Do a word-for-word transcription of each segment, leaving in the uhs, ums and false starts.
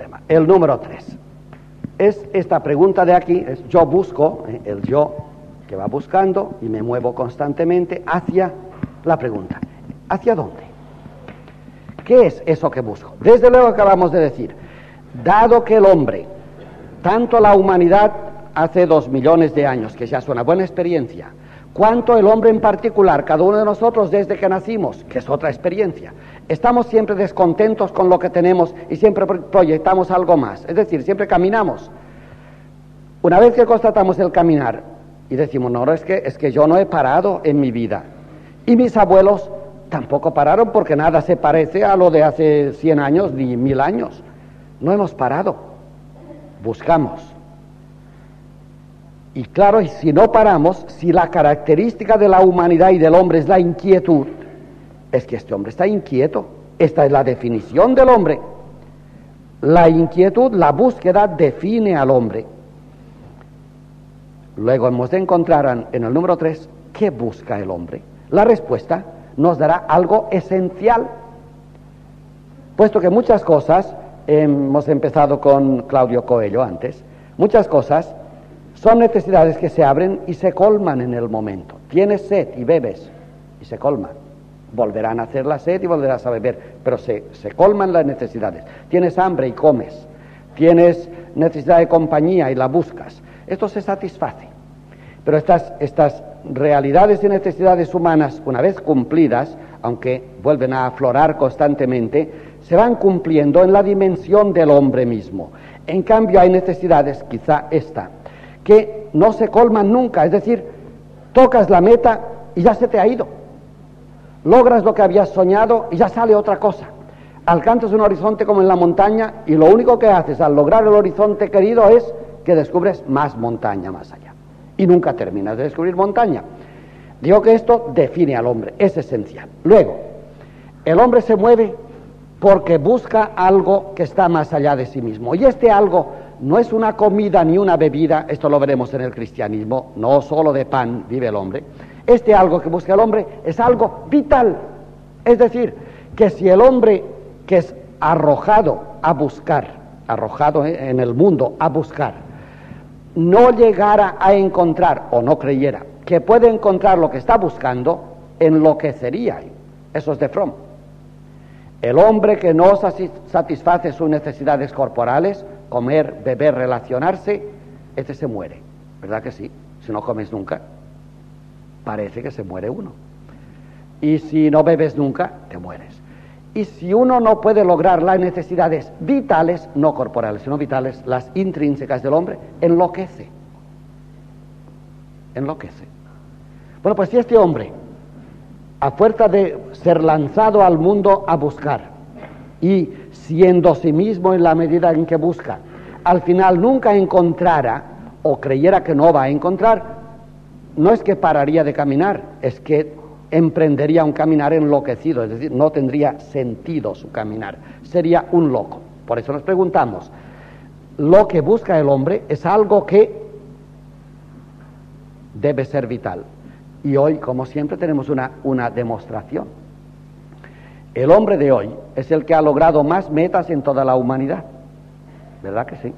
tema. El número tres. Es esta pregunta de aquí, es yo busco, eh, el yo que va buscando y me muevo constantemente hacia la pregunta. ¿Hacia dónde? ¿Qué es eso que busco? Desde luego acabamos de decir, dado que el hombre, tanto la humanidad hace dos millones de años, que ya es una buena experiencia, cuanto el hombre en particular, cada uno de nosotros desde que nacimos, que es otra experiencia, estamos siempre descontentos con lo que tenemos y siempre proyectamos algo más, es decir, siempre caminamos. Una vez que constatamos el caminar y decimos, no, es que, es que yo no he parado en mi vida, y mis abuelos tampoco pararon porque nada se parece a lo de hace cien años ni mil años, no hemos parado, buscamos. Y claro, y si no paramos, si la característica de la humanidad y del hombre es la inquietud, es que este hombre está inquieto. Esta es la definición del hombre. La inquietud, la búsqueda define al hombre. Luego hemos de encontrar en el número tres, ¿qué busca el hombre? La respuesta nos dará algo esencial. Puesto que muchas cosas, hemos empezado con Claudio Coelho antes, muchas cosas son necesidades que se abren y se colman en el momento. Tienes sed y bebes y se colman. Volverán a hacer la sed y volverás a beber, pero se, se colman las necesidades. Tienes hambre y comes. Tienes necesidad de compañía y la buscas. Esto se satisface. Pero estas, estas realidades y necesidades humanas, una vez cumplidas, aunque vuelven a aflorar constantemente, se van cumpliendo en la dimensión del hombre mismo. En cambio hay necesidades, quizá esta, que no se colman nunca, es decir, tocas la meta y ya se te ha ido, logras lo que habías soñado y ya sale otra cosa, alcanzas un horizonte como en la montaña y lo único que haces al lograr el horizonte querido es que descubres más montaña más allá y nunca terminas de descubrir montaña. Digo que esto define al hombre, es esencial. Luego, el hombre se mueve porque busca algo que está más allá de sí mismo y este algo no es una comida ni una bebida, esto lo veremos en el cristianismo, no solo de pan vive el hombre. Este algo que busca el hombre es algo vital, es decir, que si el hombre que es arrojado a buscar, arrojado en el mundo a buscar, no llegara a encontrar o no creyera que puede encontrar lo que está buscando, enloquecería. Eso es de Fromm. El hombre que no satisface sus necesidades corporales, comer, beber, relacionarse, este se muere, ¿verdad que sí? Si no comes nunca, parece que se muere uno. Y si no bebes nunca, te mueres. Y si uno no puede lograr las necesidades vitales, no corporales, sino vitales, las intrínsecas del hombre, enloquece. Enloquece. Bueno, pues si este hombre, a fuerza de ser lanzado al mundo a buscar, y siendo sí mismo en la medida en que busca, al final nunca encontrara o creyera que no va a encontrar, no es que pararía de caminar, es que emprendería un caminar enloquecido, es decir, no tendría sentido su caminar, sería un loco. Por eso nos preguntamos, lo que busca el hombre es algo que debe ser vital. Y hoy, como siempre, tenemos una, una demostración. El hombre de hoy es el que ha logrado más metas en toda la humanidad, ¿verdad que sí?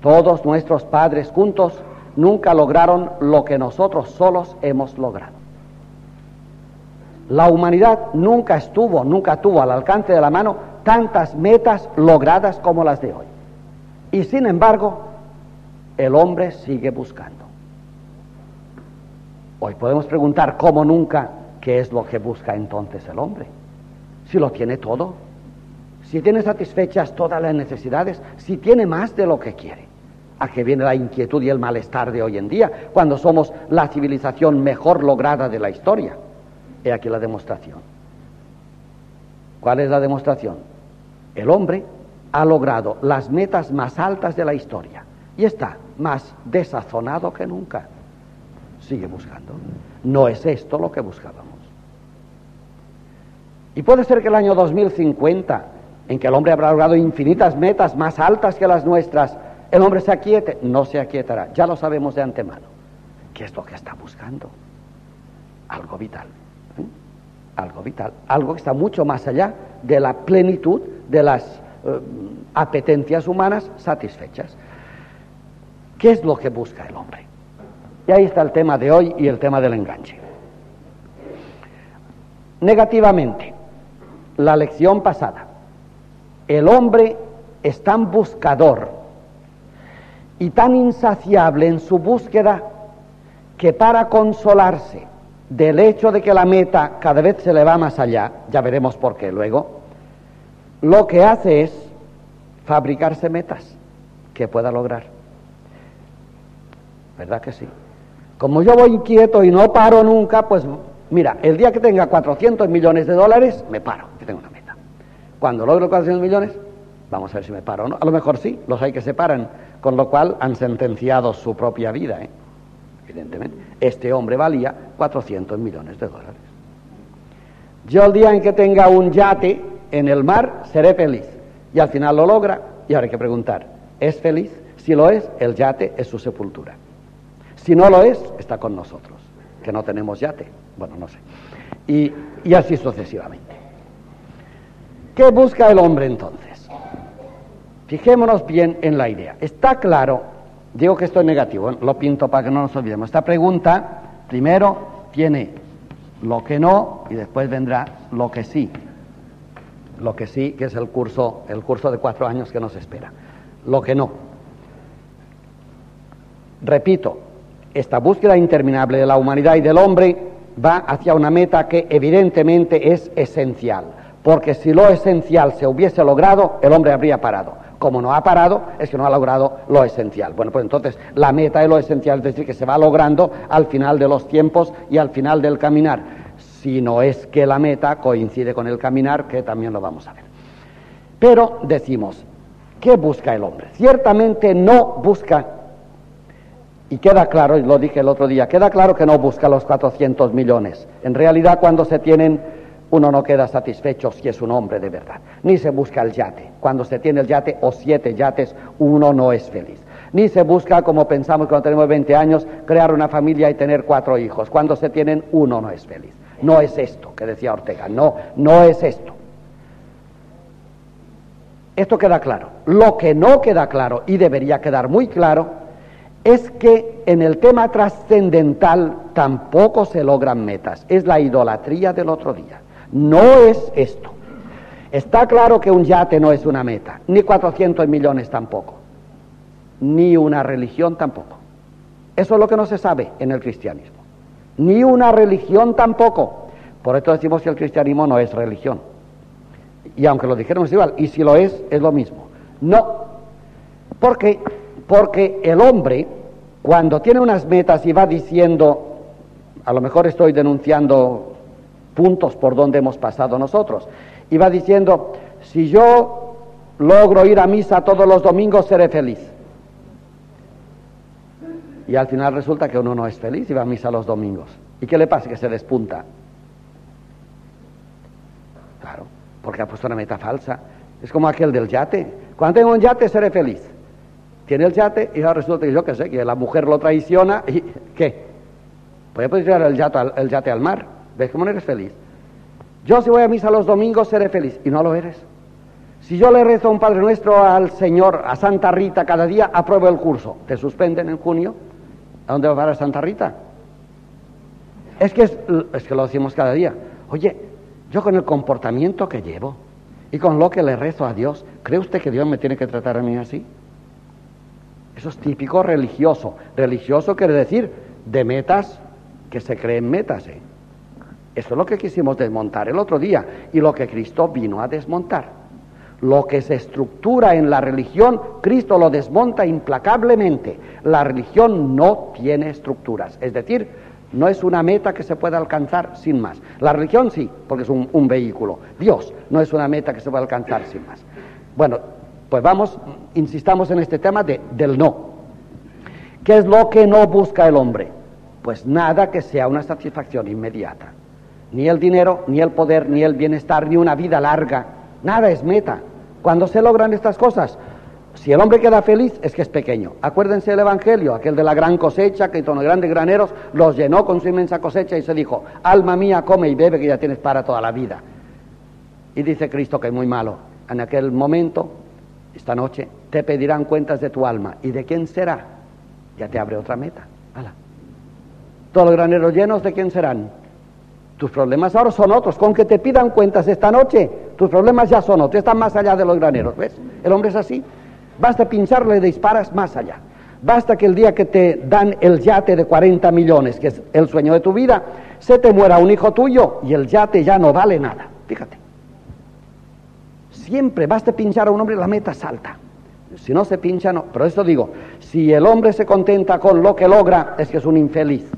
Todos nuestros padres juntos nunca lograron lo que nosotros solos hemos logrado. La humanidad nunca estuvo, nunca tuvo al alcance de la mano tantas metas logradas como las de hoy. Y sin embargo, el hombre sigue buscando. Hoy podemos preguntar, como nunca, ¿qué es lo que busca entonces el hombre? Si lo tiene todo, si tiene satisfechas todas las necesidades, si tiene más de lo que quiere. ¿A qué viene la inquietud y el malestar de hoy en día, cuando somos la civilización mejor lograda de la historia? He aquí la demostración. ¿Cuál es la demostración? El hombre ha logrado las metas más altas de la historia y está más desazonado que nunca. Sigue buscando. No es esto lo que buscábamos. Y puede ser que el año dos mil cincuenta, en que el hombre habrá logrado infinitas metas más altas que las nuestras, el hombre se aquiete. No se aquietará, ya lo sabemos de antemano. ¿Qué es lo que está buscando? Algo vital, ¿eh? Algo vital, algo que está mucho más allá de la plenitud de las eh, apetencias humanas satisfechas. ¿Qué es lo que busca el hombre? Y ahí está el tema de hoy y el tema del enganche. Negativamente, la lección pasada, el hombre es tan buscador y tan insaciable en su búsqueda que para consolarse del hecho de que la meta cada vez se le va más allá, ya veremos por qué luego, lo que hace es fabricarse metas que pueda lograr. ¿Verdad que sí? Como yo voy inquieto y no paro nunca, pues mira, el día que tenga cuatrocientos millones de dólares, me paro, que tengo una meta. Cuando logro cuatrocientos millones, vamos a ver si me paro o no. A lo mejor sí, los hay que se paran, con lo cual han sentenciado su propia vida, ¿eh? Evidentemente. Este hombre valía cuatrocientos millones de dólares. Yo el día en que tenga un yate en el mar, seré feliz. Y al final lo logra, y ahora hay que preguntar, ¿es feliz? Si lo es, el yate es su sepultura. Si no lo es, está con nosotros, que no tenemos yate. Bueno, no sé. Y, y así sucesivamente. ¿Qué busca el hombre entonces? Fijémonos bien en la idea. Está claro, digo que estoy negativo, lo pinto para que no nos olvidemos. Esta pregunta primero tiene lo que no y después vendrá lo que sí. Lo que sí, que es el curso, el curso de cuatro años que nos espera. Lo que no. Repito, esta búsqueda interminable de la humanidad y del hombre va hacia una meta que evidentemente es esencial, porque si lo esencial se hubiese logrado, el hombre habría parado. Como no ha parado, es que no ha logrado lo esencial. Bueno, pues entonces la meta es lo esencial, es decir, que se va logrando al final de los tiempos y al final del caminar. Si no es que la meta coincide con el caminar, que también lo vamos a ver. Pero decimos, ¿qué busca el hombre? Ciertamente no busca. Y queda claro, y lo dije el otro día, queda claro que no busca los cuatrocientos millones. En realidad, cuando se tienen, uno no queda satisfecho si es un hombre de verdad. Ni se busca el yate. Cuando se tiene el yate o siete yates, uno no es feliz. Ni se busca, como pensamos cuando tenemos veinte años, crear una familia y tener cuatro hijos. Cuando se tienen, uno no es feliz. No es esto que decía Ortega. No, no es esto. Esto queda claro. Lo que no queda claro, y debería quedar muy claro, es que en el tema trascendental tampoco se logran metas. Es la idolatría del otro día. No es esto. Está claro que un yate no es una meta, ni cuatrocientos millones tampoco, ni una religión tampoco. Eso es lo que no se sabe en el cristianismo. Ni una religión tampoco. Por esto decimos que el cristianismo no es religión. Y aunque lo dijéramos igual, y si lo es, es lo mismo. No. ¿Por qué? Porque el hombre, cuando tiene unas metas y va diciendo, a lo mejor estoy denunciando puntos por donde hemos pasado nosotros, y va diciendo, si yo logro ir a misa todos los domingos seré feliz. Y al final resulta que uno no es feliz y va a misa los domingos. ¿Y qué le pasa? Que se despunta. Claro, porque ha puesto una meta falsa. Es como aquel del yate. Cuando tengo un yate seré feliz. Tiene el yate y ahora resulta que yo qué sé, que la mujer lo traiciona y ¿qué? Pues ya puedes llevar el yate, al, el yate al mar. ¿Ves cómo no eres feliz? Yo si voy a misa los domingos seré feliz. Y no lo eres. Si yo le rezo a un Padre Nuestro al Señor, a Santa Rita cada día, apruebo el curso. Te suspenden en junio. ¿A dónde vas a Santa Rita? Es que, es, es que lo decimos cada día. Oye, yo con el comportamiento que llevo y con lo que le rezo a Dios, ¿cree usted que Dios me tiene que tratar a mí así? Eso es típico religioso. Religioso quiere decir de metas que se creen metas. ¿eh? Eso es lo que quisimos desmontar el otro día y lo que Cristo vino a desmontar. Lo que se estructura en la religión, Cristo lo desmonta implacablemente. La religión no tiene estructuras. Es decir, no es una meta que se pueda alcanzar sin más. La religión sí, porque es un, un vehículo. Dios no es una meta que se pueda alcanzar sin más. Bueno, pues vamos, insistamos en este tema de, del no. ¿Qué es lo que no busca el hombre? Pues nada que sea una satisfacción inmediata. Ni el dinero, ni el poder, ni el bienestar, ni una vida larga. Nada es meta. Cuando se logran estas cosas, si el hombre queda feliz, es que es pequeño. Acuérdense del Evangelio, aquel de la gran cosecha, que con los grandes graneros los llenó con su inmensa cosecha y se dijo, alma mía, come y bebe que ya tienes para toda la vida. Y dice Cristo que es muy malo. En aquel momento esta noche te pedirán cuentas de tu alma. ¿Y de quién será? Ya te abre otra meta. Ala. Todos los graneros llenos, ¿de quién serán? Tus problemas ahora son otros. Con que te pidan cuentas esta noche, tus problemas ya son otros, están más allá de los graneros. ¿Ves? El hombre es así. Basta pincharle, disparas más allá. Basta que el día que te dan el yate de cuarenta millones, que es el sueño de tu vida, se te muera un hijo tuyo y el yate ya no vale nada. Fíjate. Siempre basta pinchar a un hombre y la meta salta. Si no se pincha, no. Pero esto digo, si el hombre se contenta con lo que logra, es que es un infeliz.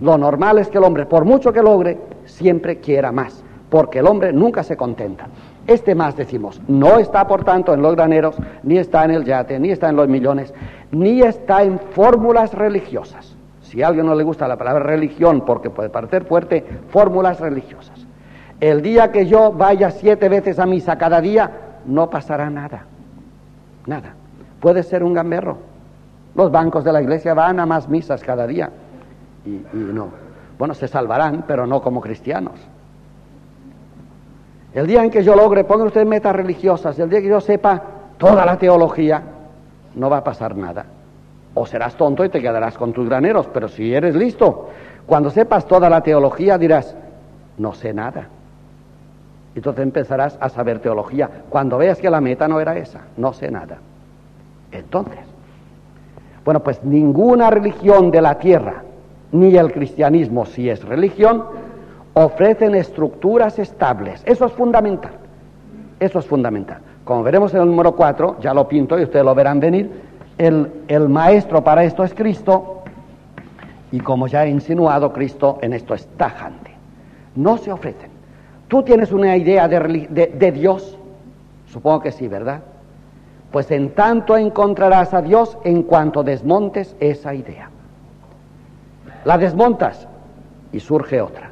Lo normal es que el hombre, por mucho que logre, siempre quiera más, porque el hombre nunca se contenta. Este más, decimos, no está, por tanto, en los graneros, ni está en el yate, ni está en los millones, ni está en fórmulas religiosas. Si a alguien no le gusta la palabra religión, porque puede parecer fuerte, fórmulas religiosas. El día que yo vaya siete veces a misa cada día, no pasará nada. Nada. Puede ser un gamberro. Los bancos de la iglesia van a más misas cada día. Y, y no. Bueno, se salvarán, pero no como cristianos. El día en que yo logre, pongan ustedes metas religiosas, el día que yo sepa toda la teología, no va a pasar nada. O serás tonto y te quedarás con tus graneros, pero si eres listo, cuando sepas toda la teología dirás, no sé nada. Entonces empezarás a saber teología. Cuando veas que la meta no era esa, no sé nada. Entonces, bueno, pues ninguna religión de la tierra, ni el cristianismo, si es religión, ofrecen estructuras estables. Eso es fundamental. Eso es fundamental. Como veremos en el número cuatro, ya lo pinto y ustedes lo verán venir, el, el maestro para esto es Cristo, y como ya he insinuado, Cristo en esto es tajante. No se ofrecen. ¿Tú tienes una idea de, de, de Dios? Supongo que sí, ¿verdad? Pues en tanto encontrarás a Dios en cuanto desmontes esa idea. La desmontas y surge otra.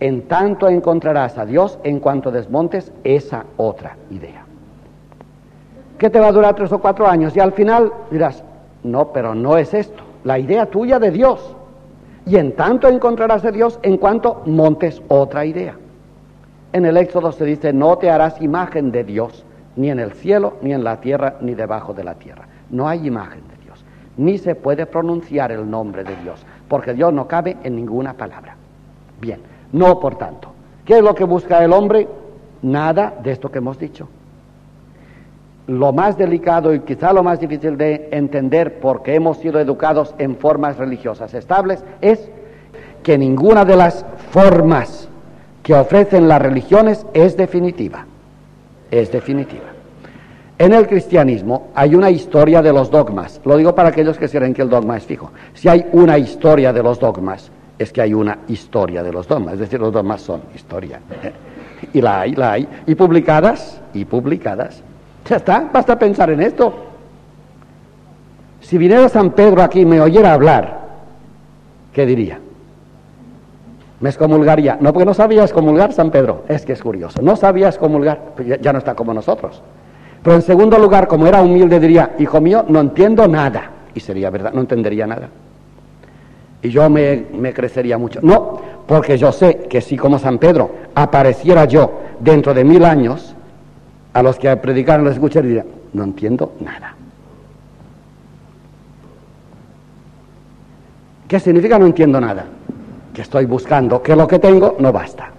En tanto encontrarás a Dios en cuanto desmontes esa otra idea. ¿Qué te va a durar tres o cuatro años? Y al final dirás, no, pero no es esto, la idea tuya de Dios. Y en tanto encontrarás a Dios en cuanto montes otra idea. En el Éxodo se dice, no te harás imagen de Dios, ni en el cielo, ni en la tierra, ni debajo de la tierra. No hay imagen de Dios, ni se puede pronunciar el nombre de Dios, porque Dios no cabe en ninguna palabra. Bien, no por tanto. ¿Qué es lo que busca el hombre? Nada de esto que hemos dicho. Lo más delicado y quizá lo más difícil de entender, porque hemos sido educados en formas religiosas estables, es que ninguna de las formas que ofrecen las religiones es definitiva. Es definitiva. En el cristianismo hay una historia de los dogmas. Lo digo para aquellos que creen que el dogma es fijo. Si hay una historia de los dogmas, es que hay una historia de los dogmas. Es decir, los dogmas son historia. Y la hay, la hay. Y publicadas, y publicadas. Ya está, basta pensar en esto. Si viniera San Pedro aquí y me oyera hablar, ¿qué diría? Me excomulgaría. No, porque no sabía excomulgar, San Pedro. Es que es curioso. No sabía excomulgar, pues ya, ya no está como nosotros. Pero en segundo lugar, como era humilde, diría, hijo mío, no entiendo nada. Y sería verdad, no entendería nada. Y yo me, me crecería mucho. No, porque yo sé que si como San Pedro apareciera yo dentro de mil años, a los que predicaron los escuchan y dirán, no entiendo nada. ¿Qué significa no entiendo nada? Que estoy buscando, que lo que tengo no basta.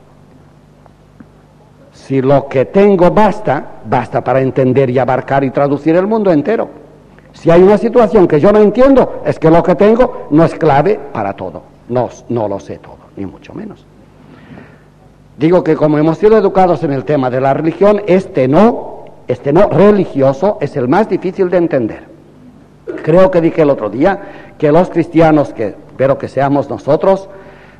Si lo que tengo basta, basta para entender y abarcar y traducir el mundo entero. Si hay una situación que yo no entiendo, es que lo que tengo no es clave para todo. No, no lo sé todo, ni mucho menos. Digo que como hemos sido educados en el tema de la religión, este no, este no religioso es el más difícil de entender. Creo que dije el otro día que los cristianos, que espero que seamos nosotros,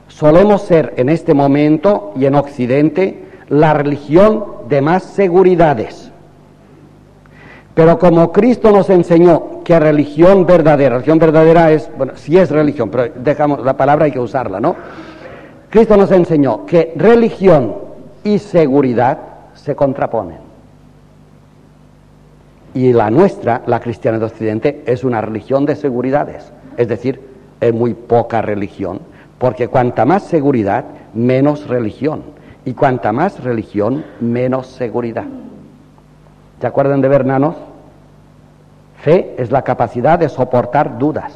solemos ser en este momento y en Occidente la religión de más seguridades. Pero como Cristo nos enseñó que religión verdadera, religión verdadera es, bueno, sí es religión, pero dejamos la palabra, hay que usarla, ¿no? Cristo nos enseñó que religión y seguridad se contraponen. Y la nuestra, la cristiana de Occidente, es una religión de seguridades. Es decir, es muy poca religión, porque cuanta más seguridad, menos religión. Y cuanta más religión, menos seguridad. ¿Se acuerdan de Bernanos? Fe es la capacidad de soportar dudas.